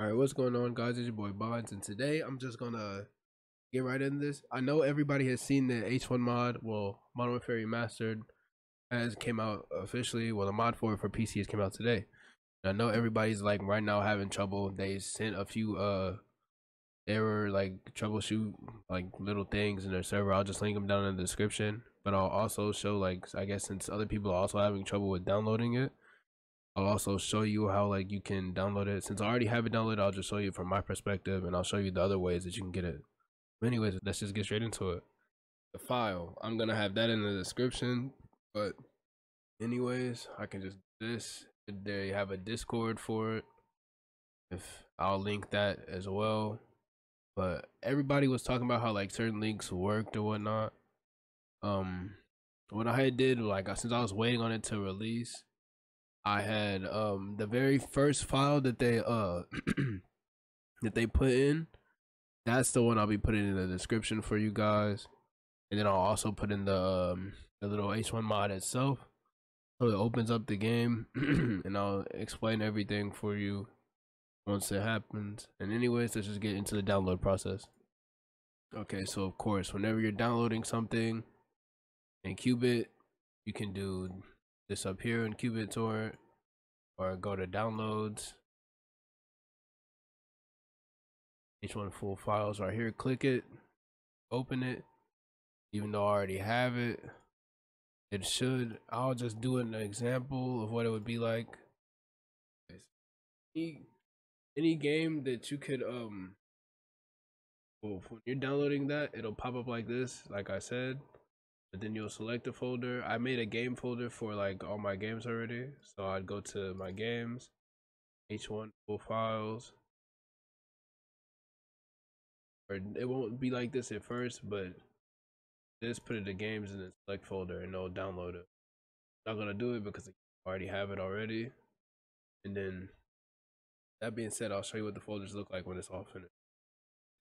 Alright, what's going on, guys? It's your boy Bonds, and today I'm just gonna get right into this. I know everybody has seen the H1 mod, well, Modern Warfare Remastered has came out officially. Well, the mod for it for PC has came out today. And I know everybody's like right now having trouble. They sent a few error like troubleshoot like little things in their server. I'll just link them down in the description. But I'll also show, like, I guess since other people are also having trouble with downloading it, I'll also show you how like you can download it. Since I already have it downloaded, I'll just show you from my perspective, and I'll show you the other ways that you can get it. But anyways, let's just get straight into it. The file, I'm gonna have that in the description, but anyways, I can just this. They have a Discord for it. If I'll link that as well. But everybody was talking about how like certain links worked or whatnot. What I did, like, since I was waiting on it to release, I had the very first file that they put in, that's the one I'll be putting in the description for you guys, and then I'll also put in the little H1 mod itself, so it opens up the game and I'll explain everything for you once it happens. And anyways, let's just get into the download process. Okay, so of course, whenever you're downloading something in qBit, you can do this up here in qBittorrent, or go to downloads, H1 full files right here, click it, open it. Even though I already have it, it should, I'll just do an example of what it would be like. Any game that you could well, when you're downloading that, it'll pop up like this, like I said. But then you'll select a folder. I made a game folder for like all my games already, so I'd go to my games, H1 full files. Or it won't be like this at first, but just put it to games and then select folder, and it'll download it. Not gonna do it because I already have it already. And then that being said, I'll show you what the folders look like when it's all finished.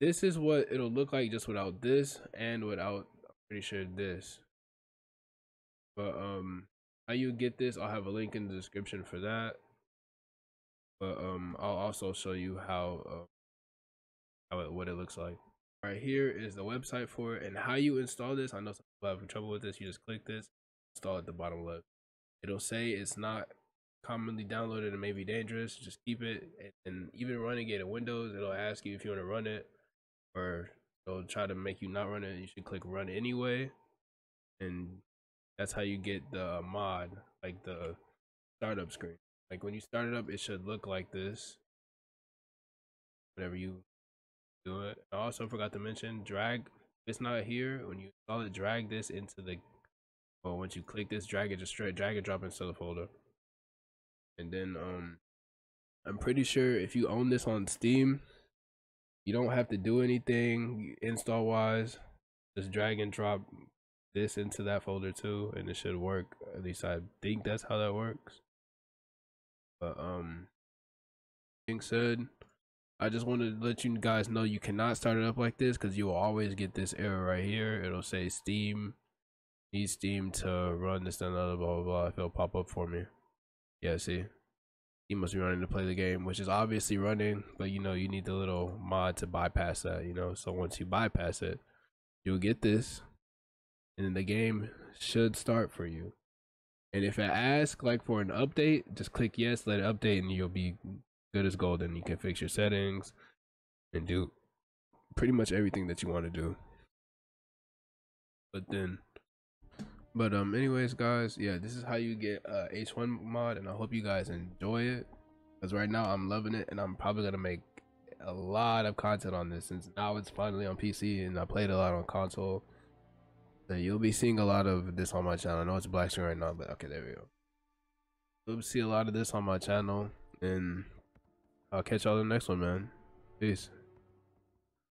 This is what it'll look like just without this and without, pretty sure, this. But how you get this, I'll have a link in the description for that. But I'll also show you what it looks like. All right, here is the website for it and how you install this. I know some people have trouble with this. You just click this, install at the bottom left. It'll say it's not commonly downloaded and may be dangerous. Just keep it, and even running it in Windows, it'll ask you if you want to run it, or it'll try to make you not run it. You should click run anyway, and that's how you get the mod, like the startup screen. Like when you start it up, it should look like this whenever you do it. I also forgot to mention, drag, it's not here when you install it, drag this into the, well, once you click this, drag it, just straight drag and drop into the folder. And then I'm pretty sure if you own this on Steam, you don't have to do anything install wise, just drag and drop this into that folder too, and it should work. At least I think that's how that works. But being said, I just wanted to let you guys know you cannot start it up like this, because you will always get this error right here. It'll say Steam, need Steam to run this and another, blah blah blah. If it'll pop up for me. Yeah, see? You must be running to play the game, which is obviously running, but you know, you need the little mod to bypass that, you know. So once you bypass it, you'll get this, and then the game should start for you. And if it asks like for an update, just click yes, let it update, and you'll be good as gold, and you can fix your settings and do pretty much everything that you want to do. Anyways, guys, yeah, this is how you get H1 mod, and I hope you guys enjoy it, because right now I'm loving it, and I'm probably gonna make a lot of content on this, since now it's finally on PC, and I played a lot on console, so you'll be seeing a lot of this on my channel. I know it's black screen right now, but okay, there we go. You'll see a lot of this on my channel, and I'll catch y'all in the next one, man. Peace.